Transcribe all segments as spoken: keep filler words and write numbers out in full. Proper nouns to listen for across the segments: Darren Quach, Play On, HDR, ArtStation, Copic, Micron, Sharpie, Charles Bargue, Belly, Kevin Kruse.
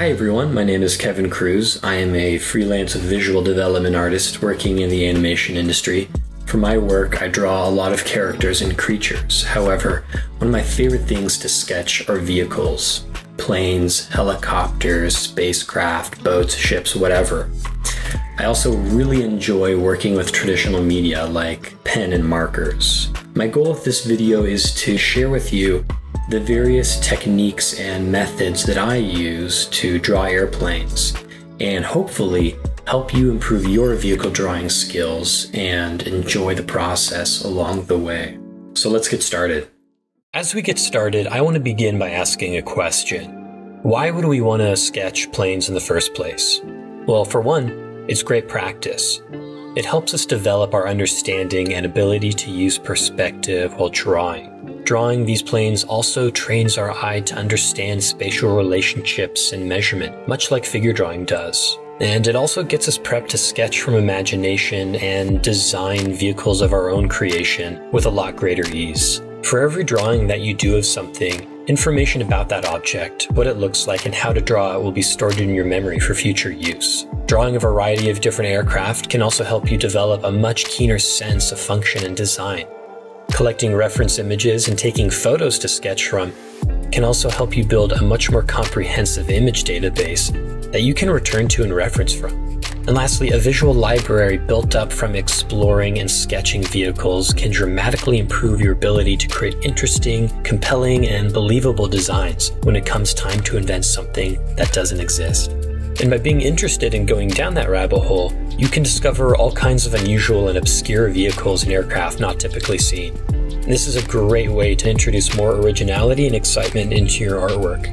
Hi everyone, my name is Kevin Kruse. I am a freelance visual development artist working in the animation industry. For my work, I draw a lot of characters and creatures. However, one of my favorite things to sketch are vehicles. Planes, helicopters, spacecraft, boats, ships, whatever. I also really enjoy working with traditional media like pen and markers. My goal with this video is to share with you the various techniques and methods that I use to draw airplanes, and hopefully help you improve your vehicle drawing skills and enjoy the process along the way. So let's get started. As we get started, I want to begin by asking a question. Why would we want to sketch planes in the first place? Well, for one, it's great practice. It helps us develop our understanding and ability to use perspective while drawing. Drawing these planes also trains our eye to understand spatial relationships and measurement, much like figure drawing does. And it also gets us prepped to sketch from imagination and design vehicles of our own creation with a lot greater ease. For every drawing that you do of something, information about that object, what it looks like, and how to draw it will be stored in your memory for future use. Drawing a variety of different aircraft can also help you develop a much keener sense of function and design. Collecting reference images and taking photos to sketch from can also help you build a much more comprehensive image database that you can return to and reference from. And lastly, a visual library built up from exploring and sketching vehicles can dramatically improve your ability to create interesting, compelling, and believable designs when it comes time to invent something that doesn't exist. And by being interested in going down that rabbit hole, you can discover all kinds of unusual and obscure vehicles and aircraft not typically seen. And this is a great way to introduce more originality and excitement into your artwork.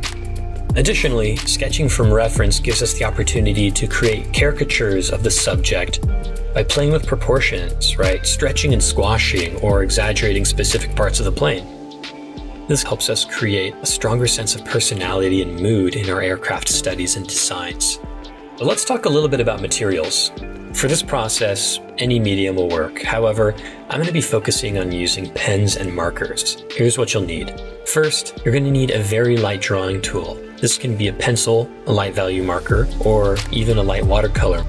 Additionally, sketching from reference gives us the opportunity to create caricatures of the subject by playing with proportions, right? Stretching and squashing or exaggerating specific parts of the plane. This helps us create a stronger sense of personality and mood in our aircraft studies and designs. But let's talk a little bit about materials. For this process, any medium will work. However, I'm going to be focusing on using pens and markers. Here's what you'll need. First, you're going to need a very light drawing tool. This can be a pencil, a light value marker, or even a light watercolor.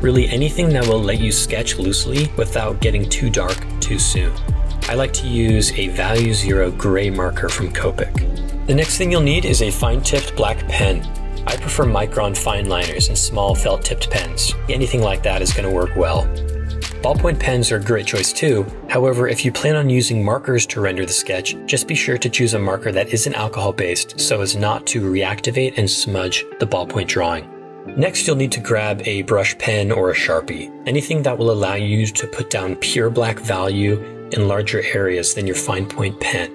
Really anything that will let you sketch loosely without getting too dark too soon. I like to use a value zero gray marker from Copic. The next thing you'll need is a fine-tipped black pen. I prefer Micron fine liners and small felt-tipped pens. Anything like that is going to work well. Ballpoint pens are a great choice too. However, if you plan on using markers to render the sketch, just be sure to choose a marker that isn't alcohol-based so as not to reactivate and smudge the ballpoint drawing. Next, you'll need to grab a brush pen or a Sharpie. Anything that will allow you to put down pure black value in larger areas than your fine point pen.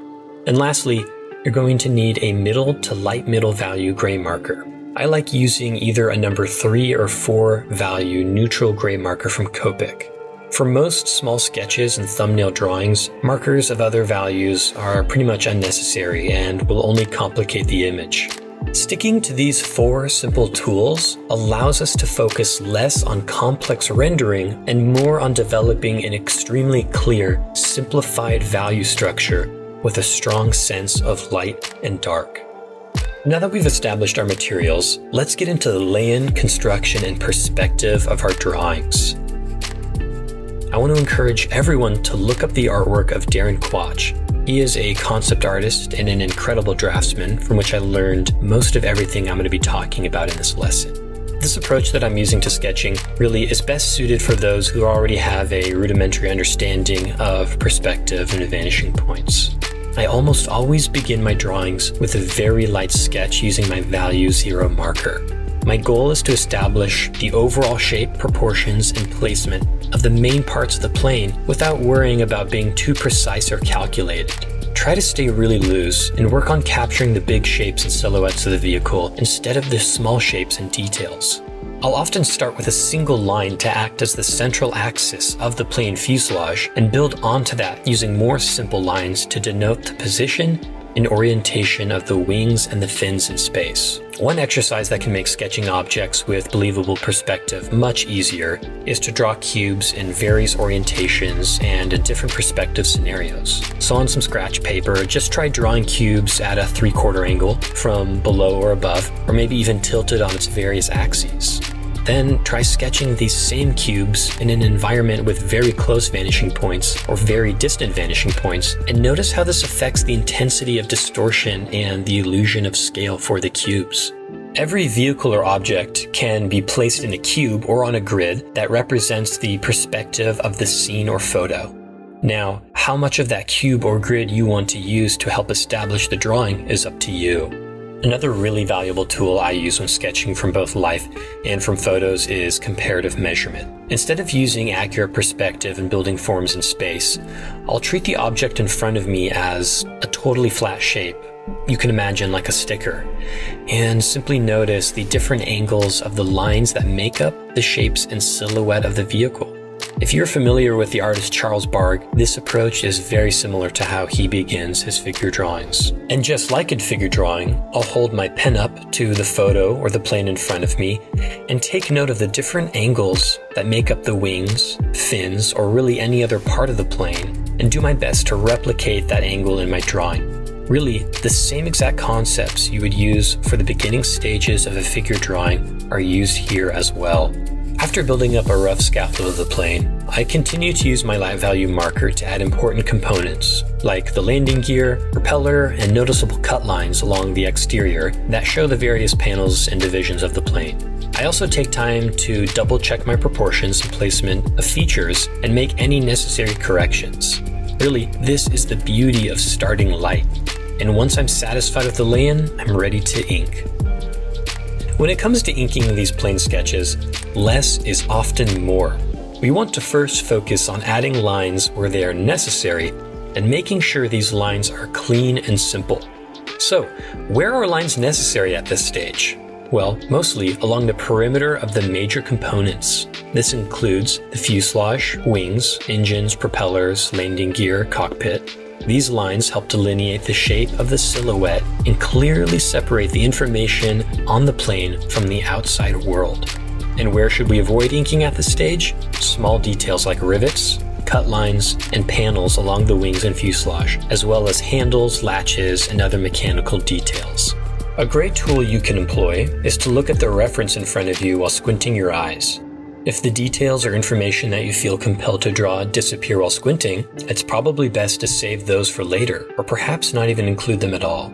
And lastly, you're going to need a middle to light middle value gray marker. I like using either a number three or four value neutral gray marker from Copic. For most small sketches and thumbnail drawings, markers of other values are pretty much unnecessary and will only complicate the image. Sticking to these four simple tools allows us to focus less on complex rendering and more on developing an extremely clear, simplified value structure with a strong sense of light and dark. Now that we've established our materials, let's get into the lay-in, construction, and perspective of our drawings. I want to encourage everyone to look up the artwork of Darren Quach. He is a concept artist and an incredible draftsman from which I learned most of everything I'm going to be talking about in this lesson. This approach that I'm using to sketching really is best suited for those who already have a rudimentary understanding of perspective and vanishing points. I almost always begin my drawings with a very light sketch using my value zero marker. My goal is to establish the overall shape, proportions, and placement of the main parts of the plane without worrying about being too precise or calculated. Try to stay really loose and work on capturing the big shapes and silhouettes of the vehicle instead of the small shapes and details. I'll often start with a single line to act as the central axis of the plane fuselage and build onto that using more simple lines to denote the position and orientation of the wings and the fins in space. One exercise that can make sketching objects with believable perspective much easier is to draw cubes in various orientations and in different perspective scenarios. So on some scratch paper, just try drawing cubes at a three-quarter angle from below or above, or maybe even tilted on its various axes. Then try sketching these same cubes in an environment with very close vanishing points or very distant vanishing points, and notice how this affects the intensity of distortion and the illusion of scale for the cubes. Every vehicle or object can be placed in a cube or on a grid that represents the perspective of the scene or photo. Now, how much of that cube or grid you want to use to help establish the drawing is up to you. Another really valuable tool I use when sketching from both life and from photos is comparative measurement. Instead of using accurate perspective and building forms in space, I'll treat the object in front of me as a totally flat shape, you can imagine like a sticker, and simply notice the different angles of the lines that make up the shapes and silhouette of the vehicle. If you're familiar with the artist Charles Bargue, this approach is very similar to how he begins his figure drawings. And just like in figure drawing, I'll hold my pen up to the photo or the plane in front of me and take note of the different angles that make up the wings, fins, or really any other part of the plane, and do my best to replicate that angle in my drawing. Really, the same exact concepts you would use for the beginning stages of a figure drawing are used here as well. After building up a rough scaffold of the plane, I continue to use my light value marker to add important components, like the landing gear, propeller, and noticeable cut lines along the exterior that show the various panels and divisions of the plane. I also take time to double check my proportions and placement of features and make any necessary corrections. Really, this is the beauty of starting light. And once I'm satisfied with the lay-in, I'm ready to ink. When it comes to inking these plane sketches, less is often more. We want to first focus on adding lines where they are necessary and making sure these lines are clean and simple. So, where are lines necessary at this stage? Well, mostly along the perimeter of the major components. This includes the fuselage, wings, engines, propellers, landing gear, cockpit. These lines help delineate the shape of the silhouette and clearly separate the information on the plane from the outside world. And where should we avoid inking at this stage? Small details like rivets, cut lines, and panels along the wings and fuselage, as well as handles, latches, and other mechanical details. A great tool you can employ is to look at the reference in front of you while squinting your eyes. If the details or information that you feel compelled to draw disappear while squinting, it's probably best to save those for later, or perhaps not even include them at all.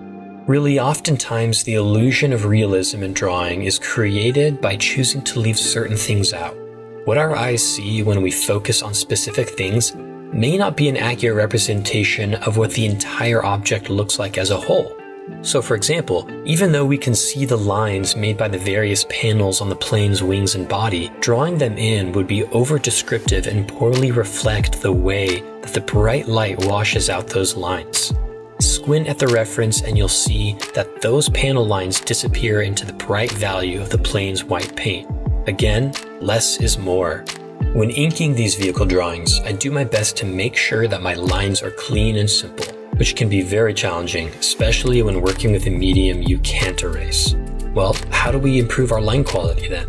Really, oftentimes the illusion of realism in drawing is created by choosing to leave certain things out. What our eyes see when we focus on specific things may not be an accurate representation of what the entire object looks like as a whole. So for example, even though we can see the lines made by the various panels on the plane's wings and body, drawing them in would be over-descriptive and poorly reflect the way that the bright light washes out those lines. Squint at the reference and you'll see that those panel lines disappear into the bright value of the plane's white paint. Again, less is more. When inking these vehicle drawings, I do my best to make sure that my lines are clean and simple, which can be very challenging, especially when working with a medium you can't erase. Well, how do we improve our line quality then?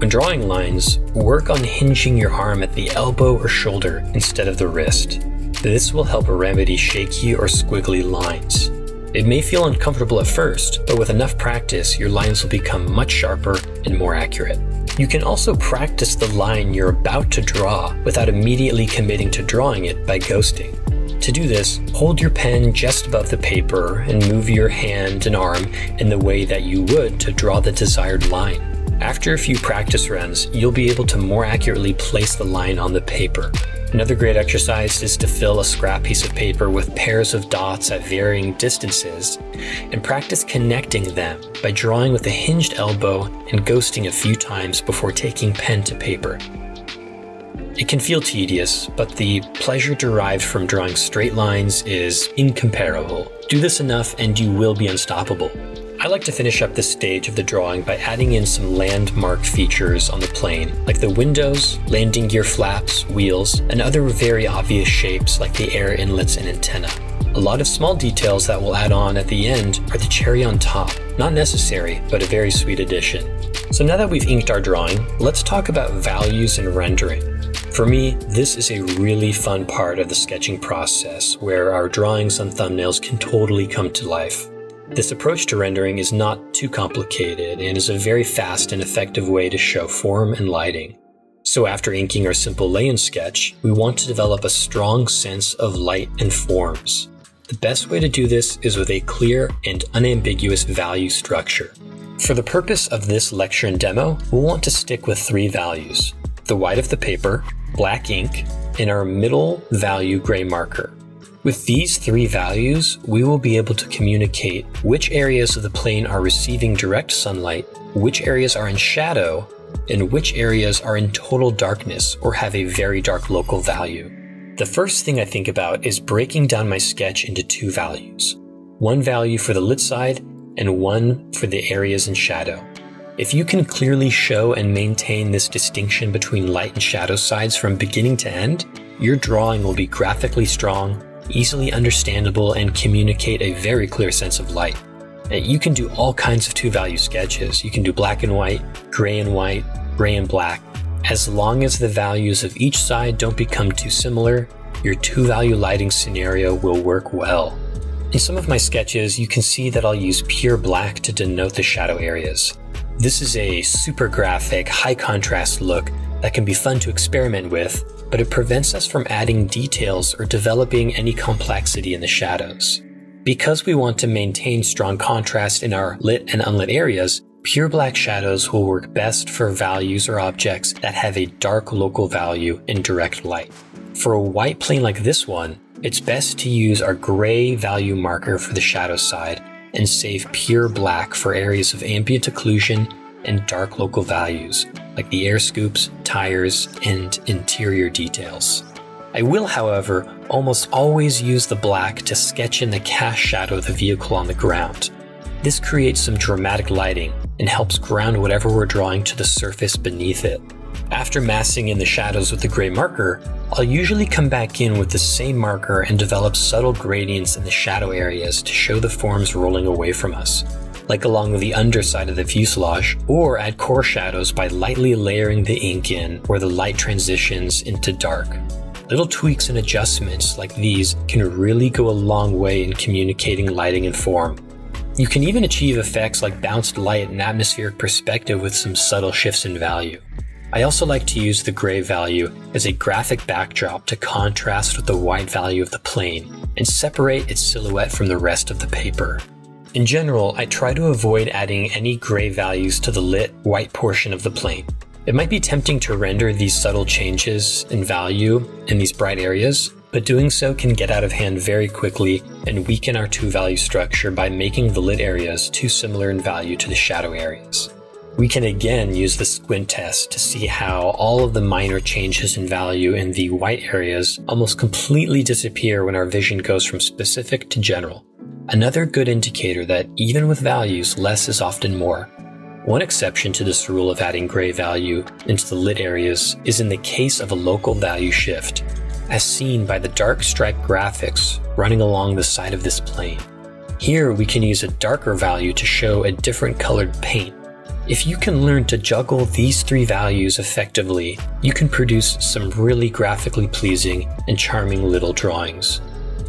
When drawing lines, work on hinging your arm at the elbow or shoulder instead of the wrist. This will help remedy shaky or squiggly lines. It may feel uncomfortable at first, but with enough practice, your lines will become much sharper and more accurate. You can also practice the line you're about to draw without immediately committing to drawing it by ghosting. To do this, hold your pen just above the paper and move your hand and arm in the way that you would to draw the desired line. After a few practice runs, you'll be able to more accurately place the line on the paper. Another great exercise is to fill a scrap piece of paper with pairs of dots at varying distances and practice connecting them by drawing with a hinged elbow and ghosting a few times before taking pen to paper. It can feel tedious, but the pleasure derived from drawing straight lines is incomparable. Do this enough and you will be unstoppable. I I like to finish up this stage of the drawing by adding in some landmark features on the plane, like the windows, landing gear flaps, wheels, and other very obvious shapes like the air inlets and antenna. A lot of small details that we'll add on at the end are the cherry on top. Not necessary, but a very sweet addition. So now that we've inked our drawing, let's talk about values and rendering. For me, this is a really fun part of the sketching process where our drawings and thumbnails can totally come to life. This approach to rendering is not too complicated and is a very fast and effective way to show form and lighting. So after inking our simple lay-in sketch, we want to develop a strong sense of light and forms. The best way to do this is with a clear and unambiguous value structure. For the purpose of this lecture and demo, we'll want to stick with three values: the white of the paper, black ink, and our middle value gray marker. With these three values, we will be able to communicate which areas of the plane are receiving direct sunlight, which areas are in shadow, and which areas are in total darkness or have a very dark local value. The first thing I think about is breaking down my sketch into two values, one value for the lit side and one for the areas in shadow. If you can clearly show and maintain this distinction between light and shadow sides from beginning to end, your drawing will be graphically strong, easily understandable, and communicate a very clear sense of light. And you can do all kinds of two-value sketches. You can do black and white, gray and white, gray and black. As long as the values of each side don't become too similar, your two-value lighting scenario will work well. In some of my sketches, you can see that I'll use pure black to denote the shadow areas. This is a super graphic, high contrast look that can be fun to experiment with, but it prevents us from adding details or developing any complexity in the shadows. Because we want to maintain strong contrast in our lit and unlit areas, pure black shadows will work best for values or objects that have a dark local value in direct light. For a white plane like this one, it's best to use our gray value marker for the shadow side and save pure black for areas of ambient occlusion and dark local values, like the air scoops, tires, and interior details. I will, however, almost always use the black to sketch in the cast shadow of the vehicle on the ground. This creates some dramatic lighting and helps ground whatever we're drawing to the surface beneath it. After massing in the shadows with the gray marker, I'll usually come back in with the same marker and develop subtle gradients in the shadow areas to show the forms rolling away from us, like along the underside of the fuselage, or add core shadows by lightly layering the ink in where the light transitions into dark. Little tweaks and adjustments like these can really go a long way in communicating lighting and form. You can even achieve effects like bounced light and atmospheric perspective with some subtle shifts in value. I also like to use the gray value as a graphic backdrop to contrast with the white value of the plane and separate its silhouette from the rest of the paper. In general, I try to avoid adding any gray values to the lit white portion of the plane. It might be tempting to render these subtle changes in value in these bright areas, but doing so can get out of hand very quickly and weaken our two-value structure by making the lit areas too similar in value to the shadow areas. We can again use the squint test to see how all of the minor changes in value in the white areas almost completely disappear when our vision goes from specific to general. Another good indicator that even with values, less is often more. One exception to this rule of adding gray value into the lit areas is in the case of a local value shift, as seen by the dark stripe graphics running along the side of this plane. Here we can use a darker value to show a different colored paint. If you can learn to juggle these three values effectively, you can produce some really graphically pleasing and charming little drawings.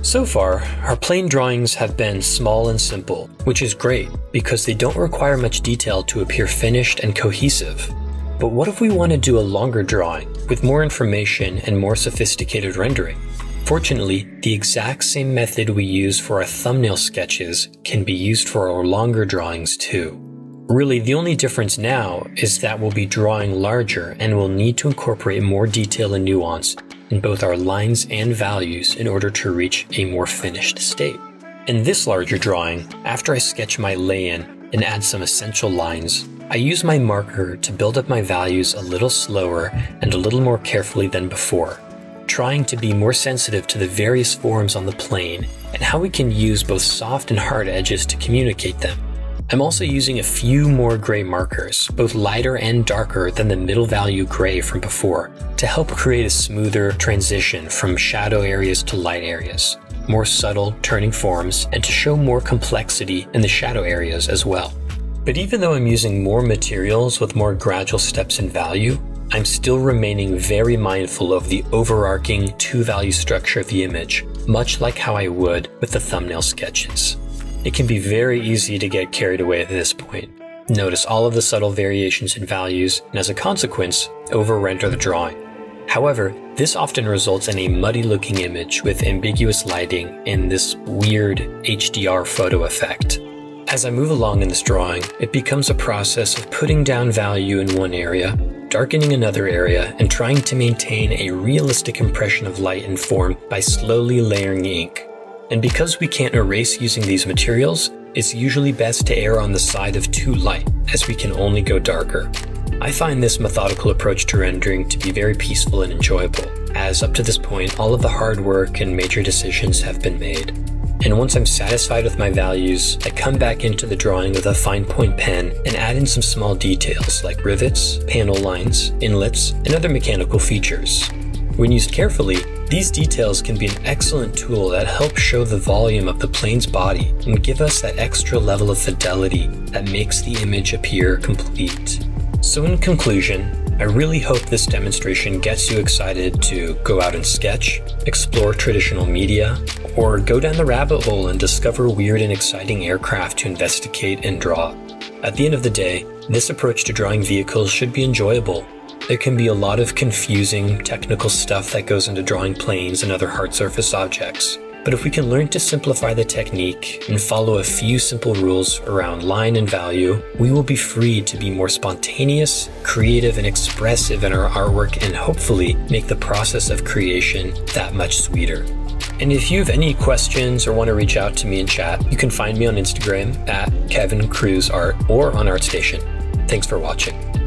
So far, our plane drawings have been small and simple, which is great because they don't require much detail to appear finished and cohesive. But what if we want to do a longer drawing with more information and more sophisticated rendering? Fortunately, the exact same method we use for our thumbnail sketches can be used for our longer drawings too. Really, the only difference now is that we'll be drawing larger and we'll need to incorporate more detail and nuance in both our lines and values in order to reach a more finished state. In this larger drawing, after I sketch my lay-in and add some essential lines, I use my marker to build up my values a little slower and a little more carefully than before, trying to be more sensitive to the various forms on the plane and how we can use both soft and hard edges to communicate them. I'm also using a few more gray markers, both lighter and darker than the middle value gray from before, to help create a smoother transition from shadow areas to light areas, more subtle turning forms, and to show more complexity in the shadow areas as well. But even though I'm using more materials with more gradual steps in value, I'm still remaining very mindful of the overarching two-value structure of the image, much like how I would with the thumbnail sketches. It can be very easy to get carried away at this point. Notice all of the subtle variations in values, and as a consequence, over-render the drawing. However, this often results in a muddy-looking image with ambiguous lighting and this weird H D R photo effect. As I move along in this drawing, it becomes a process of putting down value in one area, darkening another area, and trying to maintain a realistic impression of light and form by slowly layering ink. And because we can't erase using these materials, it's usually best to err on the side of too light, as we can only go darker. I find this methodical approach to rendering to be very peaceful and enjoyable, as up to this point, all of the hard work and major decisions have been made. And once I'm satisfied with my values, I come back into the drawing with a fine point pen and add in some small details like rivets, panel lines, inlets, and other mechanical features. When used carefully, these details can be an excellent tool that helps show the volume of the plane's body and give us that extra level of fidelity that makes the image appear complete. So in conclusion, I really hope this demonstration gets you excited to go out and sketch, explore traditional media, or go down the rabbit hole and discover weird and exciting aircraft to investigate and draw. At the end of the day, this approach to drawing vehicles should be enjoyable. There can be a lot of confusing technical stuff that goes into drawing planes and other hard surface objects, but if we can learn to simplify the technique and follow a few simple rules around line and value, we will be free to be more spontaneous, creative, and expressive in our artwork, and hopefully make the process of creation that much sweeter. And if you have any questions or want to reach out to me in chat, you can find me on Instagram at Kevin Kruse Art or on ArtStation. Thanks for watching.